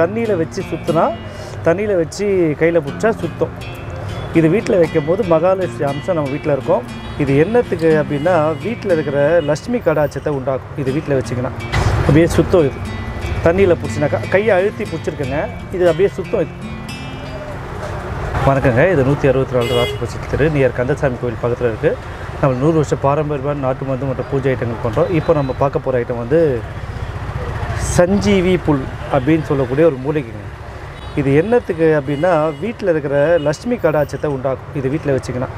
தண்ணியில் வச்சு சுற்றினா, தண்ணியில் வச்சு கையில் பிடிச்சா சுத்தம். இது வீட்டில் வைக்கும் போது மகாலட்சுமி அம்சம் நம்ம வீட்டில் இருக்கும். இது என்னத்துக்கு அப்படின்னா வீட்டில் இருக்கிற லட்சுமி கடாட்சத்தை உண்டாக்கும். இது வீட்டில் வச்சிங்கன்னா அப்படியே சுத்தம். இது தண்ணியில் பிடிச்சினாக்கா கையை அழுத்தி பிடிச்சிருக்குங்க, இது அப்படியே சுத்தம். இது வணக்கங்க, இது 164 ராசிபட்சத்து திரு நியர் கந்தசாமி கோயில் பக்கத்தில் இருக்குது. நம்ம 100 வருஷம் பாரம்பரியமான நாட்டு மருந்து மற்றும் பூஜை ஐட்டங்கள் பண்ணுறோம். இப்போ நம்ம பார்க்க போகிற ஐட்டம் வந்து சஞ்சீவி புல் அப்படின்னு சொல்லக்கூடிய ஒரு மூலிகைங்க. இது என்னத்துக்கு அப்படின்னா வீட்டில் இருக்கிற லட்சுமி கடாட்சத்தை உண்டாக்கும். இது வீட்டில் வச்சிங்கன்னா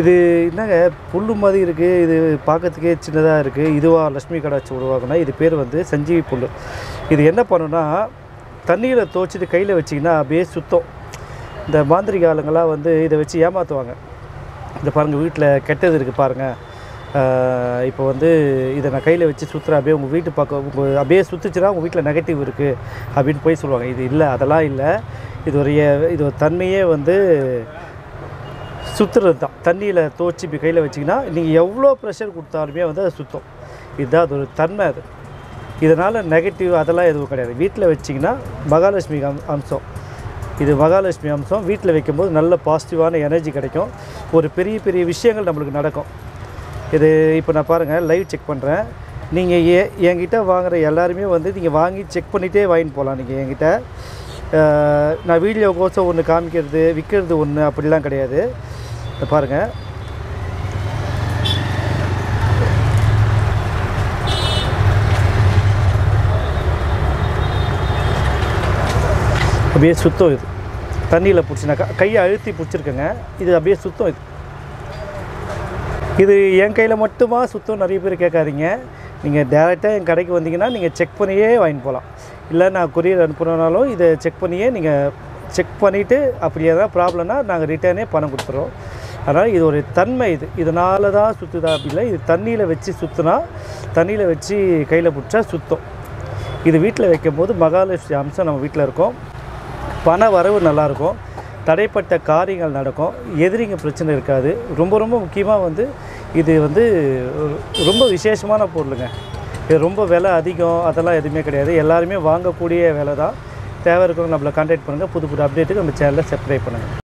இது என்னங்க புல் மாதிரி இருக்குது, இது பார்க்கறதுக்கே சின்னதாக இருக்குது. இதுவாக லட்சுமி கடாட்சம் உருவாக்குனா இது பேர் வந்து சஞ்சீவி புல். இது என்ன பண்ணுன்னா தண்ணியில் துவைச்சிட்டு கையில் வச்சிங்கன்னா அப்படியே சுத்தம். இந்த மாந்திரிக ஆளுங்களாக வந்து இதை வச்சு ஏமாற்றுவாங்க. இந்த பாருங்கள் வீட்டில் கெட்டது இருக்குது பாருங்கள், இப்போ வந்து இதை நான் கையில் வச்சு சுற்றுறேன், அப்படியே உங்கள் வீட்டு பக்கம் உங்கள் அப்படியே சுற்றுச்சுன்னா உங்கள் வீட்டில் நெகட்டிவ் இருக்குது அப்படின்னு போய் சொல்லுவாங்க. இது இல்லை, அதெல்லாம் இல்லை. இது ஒரு தன்மையே வந்து சுற்றுறது தான். தண்ணியில் தோச்சி இப்படி கையில் வச்சிங்கன்னா நீங்கள் எவ்வளோ ப்ரெஷர் கொடுத்தாலுமே வந்து அது சுத்தம். இதுதான் அது ஒரு தன்மை. அது இதனால் நெகட்டிவ் அதெல்லாம் எதுவும் கிடையாது. வீட்டில் வச்சிங்கன்னா மகாலட்சுமி அம்சம். இது மகாலட்சுமி அம்சம். வீட்டில் வைக்கும்போது நல்ல பாசிட்டிவான எனர்ஜி கிடைக்கும். ஒரு பெரிய பெரிய விஷயங்கள் நம்மளுக்கு நடக்கும். இது இப்போ நான் பாருங்கள் லைவ் செக் பண்ணுறேன். நீங்கள் என்கிட்ட வாங்குகிற எல்லாருமே வந்து நீங்கள் வாங்கி செக் பண்ணிகிட்டே வாங்கிட்டு போகலாம். நீங்கள் என்கிட்ட நான் வீடியோ கோசம் ஒன்று காமிக்கிறது விற்கிறது ஒன்று அப்படிலாம் கிடையாது. இதை பாருங்கள், அப்படியே சுத்தம். இது தண்ணியில் பிடிச்சினாக்கா கையை அழுத்தி பிடிச்சிருக்குங்க, இது அப்படியே சுத்தம். இது என் கையில் மட்டுமா சுத்தம், நிறைய பேர் கேட்காதீங்க. நீங்கள் டேரெக்டாக என் கடைக்கு வந்தீங்கன்னா நீங்கள் செக் பண்ணியே வாங்கிட்டு போகலாம். இல்லை நான் கொரியர் அனுப்புகிறனாலும் இதை செக் பண்ணியே நீங்கள் செக் பண்ணிவிட்டு அப்படி எதாவது ப்ராப்ளம்னா நாங்கள் ரிட்டர்னே பணம் கொடுத்துட்றோம். அதனால் இது ஒரு தன்மை. இது இதனால தான் சுற்றுதா அப்படின்னா இது தண்ணியில் வச்சு சுற்றினா, தண்ணியில் வச்சு கையில் பிடிச்சா சுத்தம். இது வீட்டில் வைக்கும் போது மகாலட்சுமி அம்சம் நம்ம வீட்டில் இருக்கும். பண வரவு நல்லாயிருக்கும், தடைப்பட்ட காரியங்கள் நடக்கும், எதிரிங்க பிரச்சனை இருக்காது. ரொம்ப ரொம்ப முக்கியமாக வந்து இது வந்து ரொம்ப விசேஷமான பொருளுங்க. இது ரொம்ப விலை அதிகம் அதெல்லாம் எதுவுமே கிடையாது. எல்லாருமே வாங்கக்கூடிய விலை தான். தேவை இருக்கிறவங்க நம்மளை கான்டாக்ட் பண்ணுங்கள். புது புது அப்டேட்டுக்கு நம்ம சேனலை சப்ஸ்கிரைப் பண்ணுங்கள்.